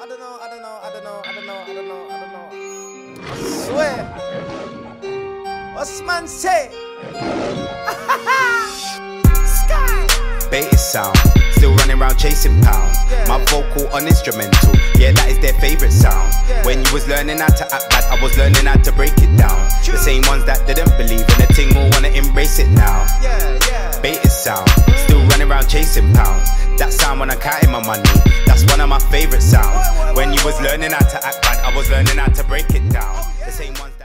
I don't know. I swear. What's man say? Sky. Beta sound. Still running around chasing pounds. My vocal on instrumental. Yeah, that is their favorite sound. When you was learning how to act bad, I was learning how to break it down. The same ones that didn't believe in a thing will wanna embrace it now. Beta sound. Still running around chasing pounds. That sound when I'm counting my money, that's one of my favorite sounds. When you was learning how to act bad, I was learning how to break it down. The same ones.